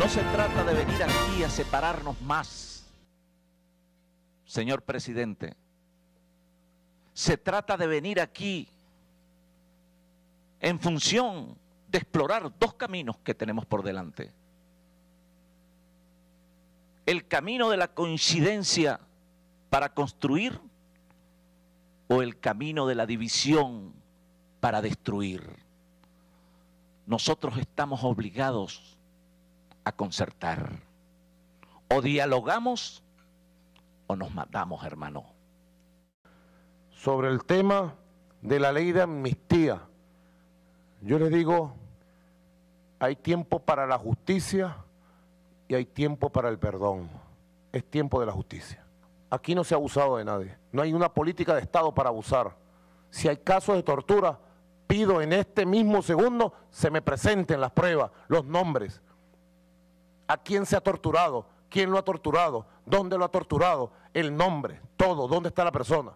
No se trata de venir aquí a separarnos más, señor presidente. Se trata de venir aquí en función de explorar dos caminos que tenemos por delante. El camino de la coincidencia para construir o el camino de la división para destruir. Nosotros estamos obligados a concertar. O dialogamos o nos matamos, hermano. Sobre el tema de la ley de amnistía, yo les digo, hay tiempo para la justicia y hay tiempo para el perdón. Es tiempo de la justicia. Aquí no se ha abusado de nadie. No hay una política de Estado para abusar. Si hay casos de tortura, pido en este mismo segundo se me presenten las pruebas, los nombres. ¿A quién se ha torturado? ¿Quién lo ha torturado? ¿Dónde lo ha torturado? El nombre, todo, ¿dónde está la persona?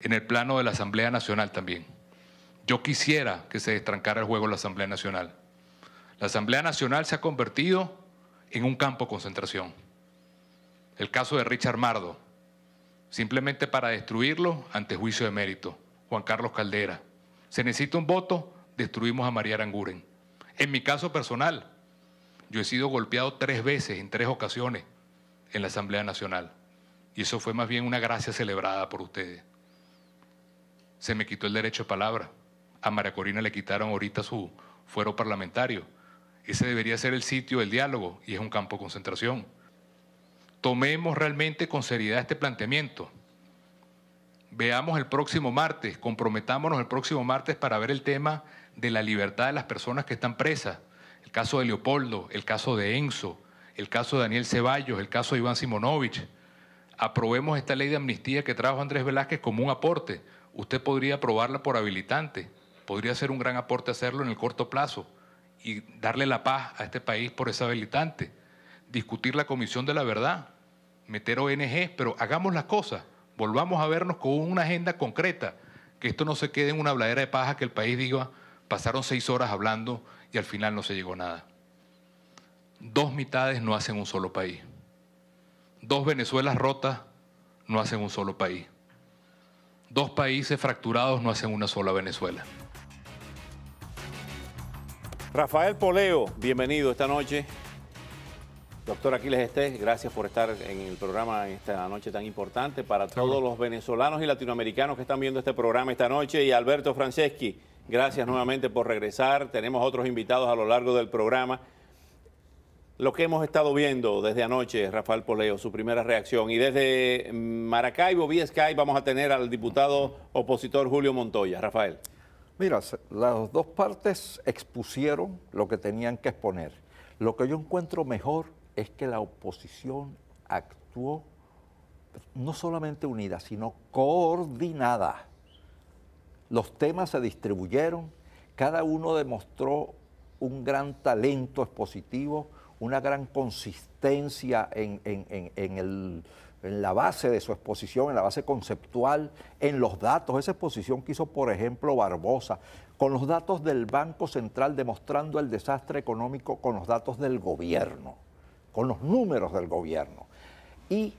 En el plano de la Asamblea Nacional también. Yo quisiera que se destrancara el juego en la Asamblea Nacional. La Asamblea Nacional se ha convertido en un campo de concentración. El caso de Richard Mardo, simplemente para destruirlo ante juicio de mérito. Juan Carlos Caldera, se necesita un voto, destruimos a María Aranguren. En mi caso personal, yo he sido golpeado 3 veces, en 3 ocasiones, en la Asamblea Nacional. Y eso fue más bien una gracia celebrada por ustedes. Se me quitó el derecho de palabra. A María Corina le quitaron ahorita su fuero parlamentario. Ese debería ser el sitio del diálogo y es un campo de concentración. Tomemos realmente con seriedad este planteamiento. Veamos el próximo martes, comprometámonos el próximo martes para ver el tema de la libertad de las personas que están presas. El caso de Leopoldo, el caso de Enzo, el caso de Daniel Ceballos, el caso de Iván Simonovich. Aprobemos esta ley de amnistía que trajo Andrés Velázquez como un aporte. Usted podría aprobarla por habilitante, podría ser un gran aporte hacerlo en el corto plazo y darle la paz a este país por esa habilitante. Discutir la Comisión de la Verdad, meter ONGs, pero hagamos las cosas. Volvamos a vernos con una agenda concreta, que esto no se quede en una habladera de paja que el país diga, pasaron 6 horas hablando y al final no se llegó a nada. 2 mitades no hacen un solo país. 2 Venezuelas rotas no hacen un solo país. 2 países fracturados no hacen una sola Venezuela. Rafael Poleo, bienvenido esta noche. Doctor Aquiles Estés, gracias por estar en el programa esta noche tan importante para todos los venezolanos y latinoamericanos que están viendo este programa esta noche. Y Alberto Franceschi, gracias nuevamente por regresar. Tenemos otros invitados a lo largo del programa. Lo que hemos estado viendo desde anoche, Rafael Poleo, su primera reacción. Y desde Maracaibo, vía Skype, vamos a tener al diputado opositor Julio Montoya. Rafael. Mira, las dos partes expusieron lo que tenían que exponer. Lo que yo encuentro mejor es que la oposición actuó no solamente unida, sino coordinada. Los temas se distribuyeron, cada uno demostró un gran talento expositivo, una gran consistencia en la base de su exposición, en la base conceptual, en los datos. Esa exposición que hizo, por ejemplo, Barbosa, con los datos del Banco Central demostrando el desastre económico, con los datos del gobierno, con los números del gobierno, y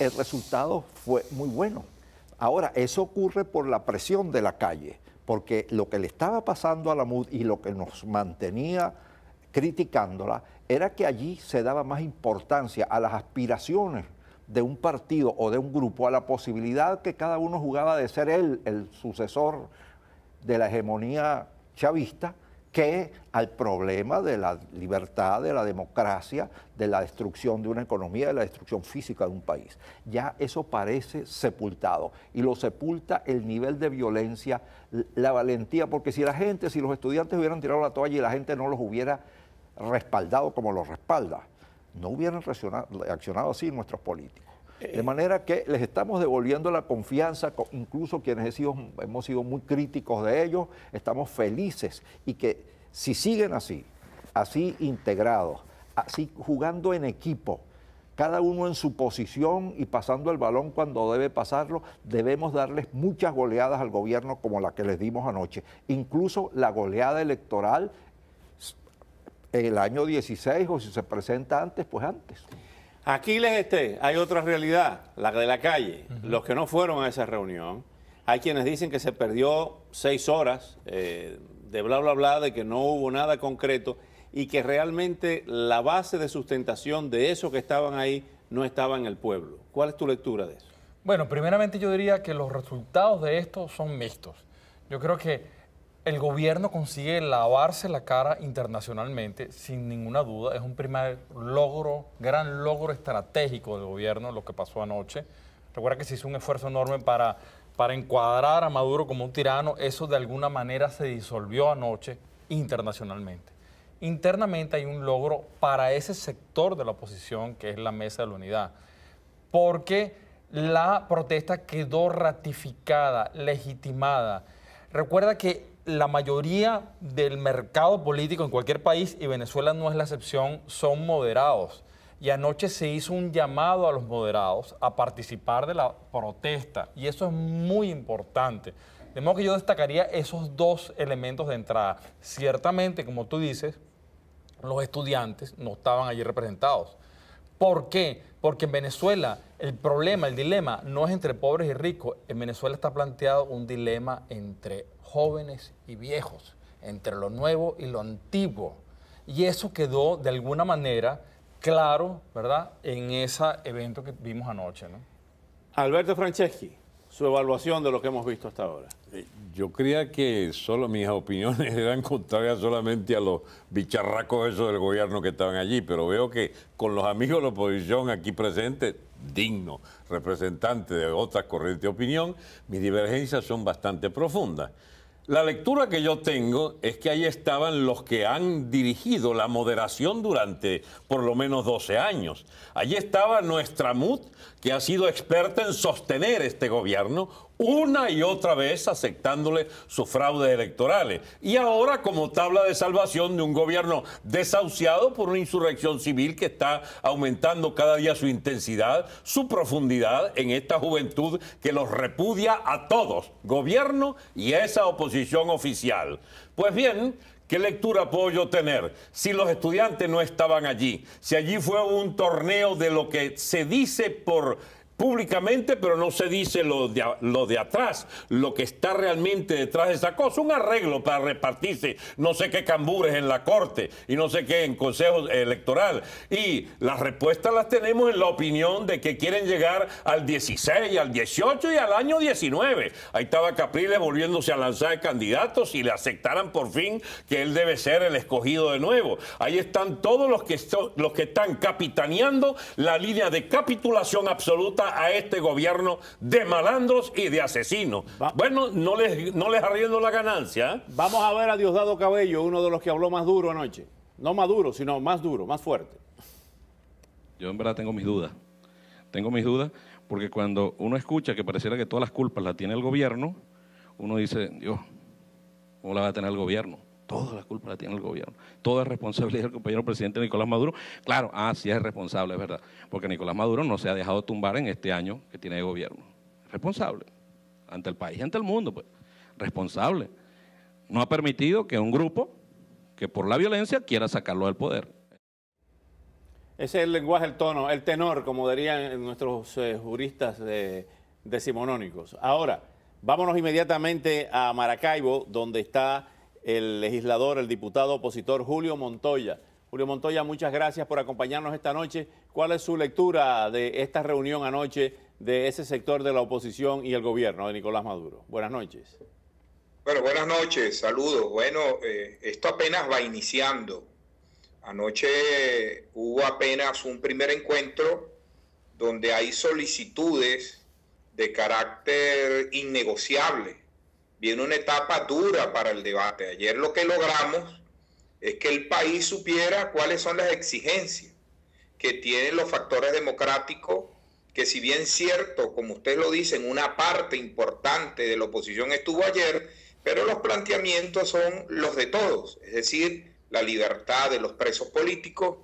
el resultado fue muy bueno. Ahora, eso ocurre por la presión de la calle, porque lo que le estaba pasando a la MUD y lo que nos mantenía criticándola era que allí se daba más importancia a las aspiraciones de un partido o de un grupo, a la posibilidad que cada uno jugaba de ser él el sucesor de la hegemonía chavista, que al problema de la libertad, de la democracia, de la destrucción de una economía, de la destrucción física de un país. Ya eso parece sepultado, y lo sepulta el nivel de violencia, la valentía, porque si la gente, si los estudiantes hubieran tirado la toalla y la gente no los hubiera respaldado como los respalda, no hubieran reaccionado así nuestros políticos. De manera que les estamos devolviendo la confianza, incluso quienes hemos sido muy críticos de ellos, estamos felices, y que si siguen así, así integrados, así jugando en equipo, cada uno en su posición y pasando el balón cuando debe pasarlo, debemos darles muchas goleadas al gobierno como la que les dimos anoche, incluso la goleada electoral en el año 16 o si se presenta antes, pues antes. Aquiles Estés, hay otra realidad, la de la calle. Los que no fueron a esa reunión, hay quienes dicen que se perdió 6 horas de bla, bla, bla, de que no hubo nada concreto y que realmente la base de sustentación de eso que estaban ahí no estaba en el pueblo. ¿Cuál es tu lectura de eso? Bueno, primeramente yo diría que los resultados de esto son mixtos. Yo creo que el gobierno consigue lavarse la cara internacionalmente, sin ninguna duda. Es un primer logro, gran logro estratégico del gobierno, lo que pasó anoche. Recuerda que se hizo un esfuerzo enorme para encuadrar a Maduro como un tirano. Eso de alguna manera se disolvió anoche internacionalmente. Internamente hay un logro para ese sector de la oposición, que es la Mesa de la Unidad, porque la protesta quedó ratificada, legitimada. Recuerda que la mayoría del mercado político en cualquier país, y Venezuela no es la excepción, son moderados. Y anoche se hizo un llamado a los moderados a participar de la protesta. Y eso es muy importante. De modo que yo destacaría esos dos elementos de entrada. Ciertamente, como tú dices, los estudiantes no estaban allí representados. ¿Por qué? Porque en Venezuela el problema, el dilema, no es entre pobres y ricos. En Venezuela está planteado un dilema entre jóvenes y viejos, entre lo nuevo y lo antiguo. Y eso quedó de alguna manera claro, ¿verdad?, en ese evento que vimos anoche, ¿no? Alberto Franceschi, su evaluación de lo que hemos visto hasta ahora. Yo creía que solo mis opiniones eran contrarias solamente a los bicharracos esos del gobierno que estaban allí, pero veo que con los amigos de la oposición aquí presentes, dignos representantes de otras corrientes de opinión, mis divergencias son bastante profundas. La lectura que yo tengo es que ahí estaban los que han dirigido la moderación durante por lo menos 12 años. Allí estaba nuestra MUD, que ha sido experta en sostener este gobierno una y otra vez, aceptándole sus fraudes electorales. Y ahora como tabla de salvación de un gobierno desahuciado por una insurrección civil que está aumentando cada día su intensidad, su profundidad en esta juventud que los repudia a todos, gobierno y esa oposición oficial. Pues bien, ¿qué lectura puedo yo tener? Si los estudiantes no estaban allí, si allí fue un torneo de lo que se dice por públicamente, pero no se dice lo de atrás, lo que está realmente detrás de esa cosa, un arreglo para repartirse no sé qué cambures en la corte y no sé qué en consejo electoral, y las respuestas las tenemos en la opinión de que quieren llegar al 16, al 18 y al año 19, ahí estaba Capriles volviéndose a lanzar de candidatos si le aceptaran por fin que él debe ser el escogido de nuevo. Ahí están todos los que están capitaneando la línea de capitulación absoluta a este gobierno de malandros y de asesinos. Bueno, no les arriendo la ganancia. Vamos a ver a Diosdado Cabello, uno de los que habló más duro anoche. No más duro, sino más duro, más fuerte. Yo en verdad tengo mis dudas. Tengo mis dudas porque cuando uno escucha que pareciera que todas las culpas las tiene el gobierno, uno dice, Dios, ¿cómo la va a tener el gobierno? Todas las culpas las tiene el gobierno. Toda es responsabilidad del compañero presidente Nicolás Maduro. Claro, sí es responsable, es verdad. Porque Nicolás Maduro no se ha dejado tumbar en este año que tiene de gobierno. Responsable. Ante el país, ante el mundo, pues. Responsable. No ha permitido que un grupo que por la violencia quiera sacarlo del poder. Ese es el lenguaje, el tono, el tenor, como dirían nuestros juristas decimonónicos. Ahora, vámonos inmediatamente a Maracaibo, donde está el legislador, el diputado opositor Julio Montoya. Julio Montoya, muchas gracias por acompañarnos esta noche. ¿Cuál es su lectura de esta reunión anoche de ese sector de la oposición y el gobierno de Nicolás Maduro? Buenas noches. Bueno, buenas noches, saludos. Bueno, esto apenas va iniciando. Anoche hubo apenas un primer encuentro donde hay solicitudes de carácter innegociable. Viene una etapa dura para el debate. Ayer lo que logramos es que el país supiera cuáles son las exigencias que tienen los factores democráticos, que si bien cierto, como ustedes lo dicen, una parte importante de la oposición estuvo ayer, pero los planteamientos son los de todos, es decir, la libertad de los presos políticos,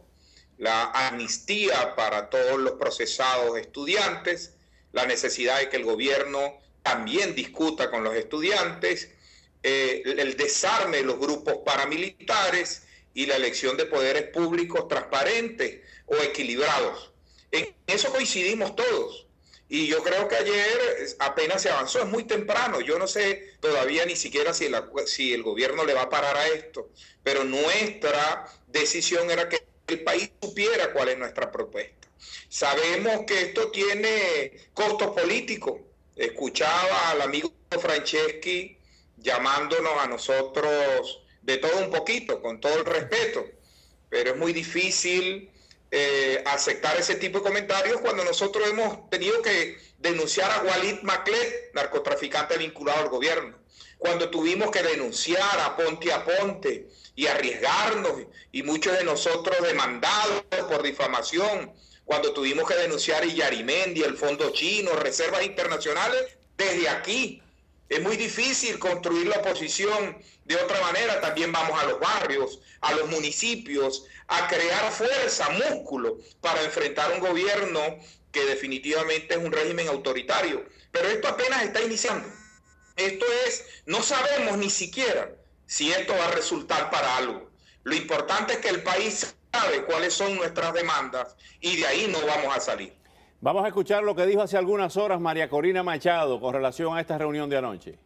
la amnistía para todos los procesados estudiantes, la necesidad de que el gobierno también discuta con los estudiantes, el desarme de los grupos paramilitares y la elección de poderes públicos transparentes o equilibrados. En eso coincidimos todos. Y yo creo que ayer apenas se avanzó, es muy temprano, yo no sé todavía ni siquiera si el gobierno le va a parar a esto, pero nuestra decisión era que el país supiera cuál es nuestra propuesta. Sabemos que esto tiene costos políticos. Escuchaba al amigo Franceschi llamándonos a nosotros de todo un poquito, con todo el respeto, pero es muy difícil aceptar ese tipo de comentarios cuando nosotros hemos tenido que denunciar a Walid Makled, narcotraficante vinculado al gobierno, cuando tuvimos que denunciar a Ponte y arriesgarnos, y muchos de nosotros demandados por difamación, cuando tuvimos que denunciar a Yarimendi, el fondo chino, reservas internacionales, desde aquí. Es muy difícil construir la oposición de otra manera. También vamos a los barrios, a los municipios, a crear fuerza, músculo, para enfrentar un gobierno que definitivamente es un régimen autoritario. Pero esto apenas está iniciando. Esto es, no sabemos ni siquiera si esto va a resultar para algo. Lo importante es que el país sabe cuáles son nuestras demandas y de ahí no vamos a salir. Vamos a escuchar lo que dijo hace algunas horas María Corina Machado con relación a esta reunión de anoche.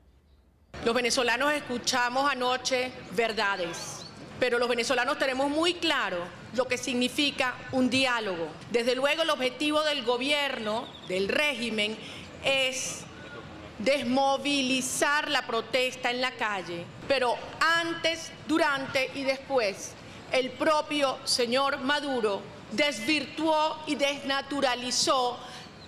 Los venezolanos escuchamos anoche verdades, pero los venezolanos tenemos muy claro lo que significa un diálogo. Desde luego el objetivo del gobierno, del régimen, es desmovilizar la protesta en la calle, pero antes, durante y después, el propio señor Maduro desvirtuó y desnaturalizó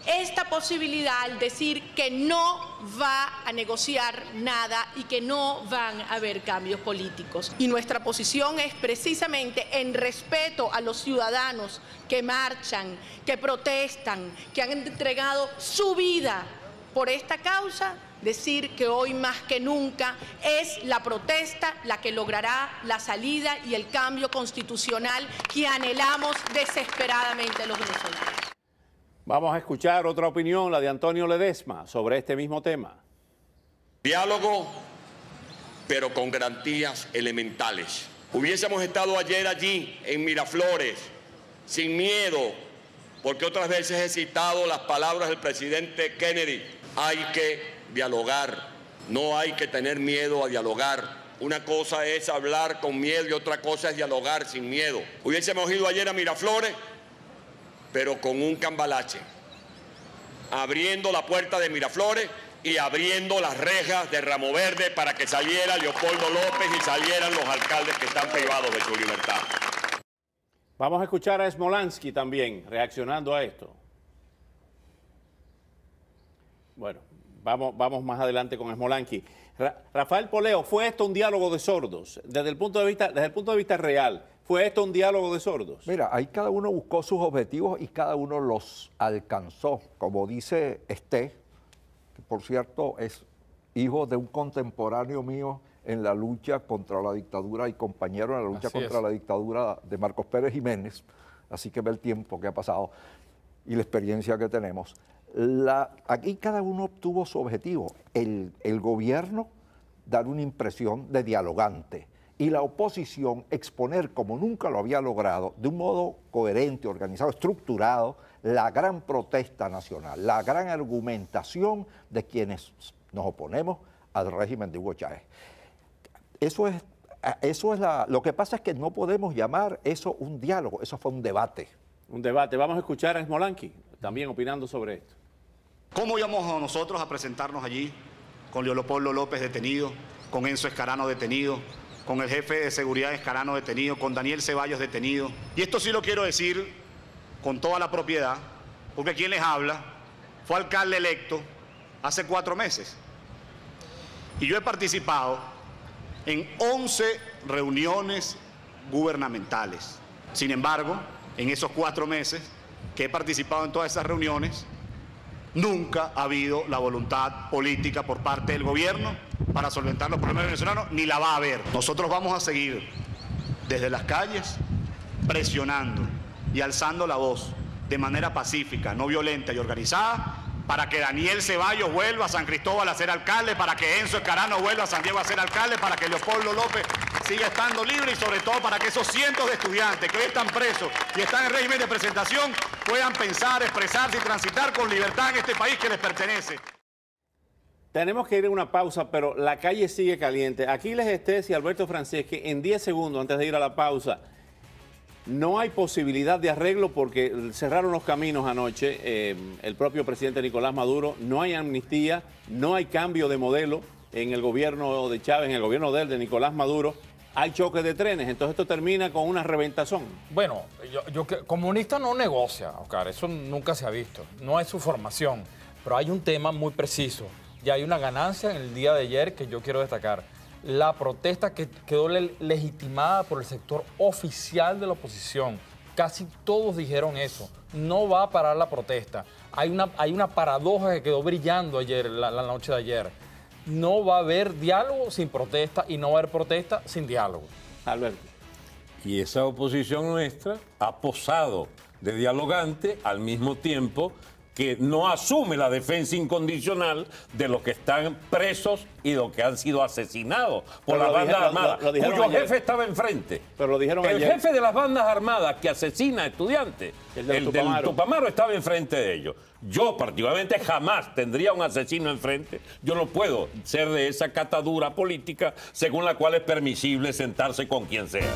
esta posibilidad al decir que no va a negociar nada y que no van a haber cambios políticos. Y nuestra posición es precisamente en respeto a los ciudadanos que marchan, que protestan, que han entregado su vida por esta causa, decir que hoy más que nunca es la protesta la que logrará la salida y el cambio constitucional que anhelamos desesperadamente los venezolanos. Vamos a escuchar otra opinión, la de Antonio Ledesma, sobre este mismo tema. Diálogo, pero con garantías elementales. Hubiésemos estado ayer allí, en Miraflores, sin miedo, porque otras veces he citado las palabras del presidente Kennedy. Hay que dialogar, no hay que tener miedo a dialogar. Una cosa es hablar con miedo y otra cosa es dialogar sin miedo. Hubiésemos ido ayer a Miraflores, pero con un cambalache, abriendo la puerta de Miraflores y abriendo las rejas de Ramo Verde para que saliera Leopoldo López y salieran los alcaldes que están privados de su libertad. Vamos a escuchar a Smolansky también, reaccionando a esto. Bueno, Vamos más adelante con Smolansky. Rafael Poleo, ¿fue esto un diálogo de sordos? Desde el punto de vista real, ¿fue esto un diálogo de sordos? Mira, ahí cada uno buscó sus objetivos y cada uno los alcanzó. Como dice Estés, que por cierto es hijo de un contemporáneo mío en la lucha contra la dictadura y compañero en la lucha contra la dictadura de Marcos Pérez Jiménez, así que ve el tiempo que ha pasado y la experiencia que tenemos. Aquí cada uno obtuvo su objetivo. El gobierno dar una impresión de dialogante y la oposición exponer, como nunca lo había logrado, de un modo coherente, organizado, estructurado, la gran protesta nacional, la gran argumentación de quienes nos oponemos al régimen de Hugo Chávez. Lo que pasa es que no podemos llamar eso un diálogo, eso fue un debate. Un debate. Vamos a escuchar a Smolansky también opinando sobre esto. ¿Cómo íbamos a nosotros a presentarnos allí con Leopoldo López detenido, con Enzo Escarano detenido, con el jefe de seguridad Escarano detenido, con Daniel Ceballos detenido? Y esto sí lo quiero decir con toda la propiedad, porque quien les habla fue alcalde electo hace 4 meses. Y yo he participado en 11 reuniones gubernamentales. Sin embargo, en esos 4 meses que he participado en todas esas reuniones, nunca ha habido la voluntad política por parte del gobierno para solventar los problemas venezolanos, ni la va a haber. Nosotros vamos a seguir desde las calles presionando y alzando la voz de manera pacífica, no violenta y organizada para que Daniel Ceballos vuelva a San Cristóbal a ser alcalde, para que Enzo Escarano vuelva a San Diego a ser alcalde, para que Leopoldo López siga estando libre y sobre todo para que esos cientos de estudiantes que hoy están presos y están en régimen de presentación puedan pensar, expresarse y transitar con libertad en este país que les pertenece. Tenemos que ir a una pausa, pero la calle sigue caliente. Aquiles Estés y Alberto Franceschi, en 10 segundos antes de ir a la pausa. No hay posibilidad de arreglo porque cerraron los caminos anoche, el propio presidente Nicolás Maduro, no hay amnistía, no hay cambio de modelo en el gobierno de Chávez, en el gobierno de él, de Nicolás Maduro, hay choques de trenes, entonces esto termina con una reventazón. Bueno, comunista no negocia, Oscar, eso nunca se ha visto, no es su formación, pero hay un tema muy preciso y hay una ganancia en el día de ayer que yo quiero destacar. La protesta que quedó legitimada por el sector oficial de la oposición. Casi todos dijeron eso. No va a parar la protesta. Hay una paradoja que quedó brillando ayer, la noche de ayer. No va a haber diálogo sin protesta y no va a haber protesta sin diálogo. Alberto. Y esa oposición nuestra ha posado de dialogante al mismo tiempo que no asume la defensa incondicional de los que están presos y los que han sido asesinados por las bandas armadas, cuyo jefe estaba enfrente. Pero lo dijeron ayer. El jefe de las bandas armadas que asesina a estudiantes, el del Tupamaro, estaba enfrente de ellos. Yo particularmente jamás tendría un asesino enfrente. Yo no puedo ser de esa catadura política según la cual es permisible sentarse con quien sea.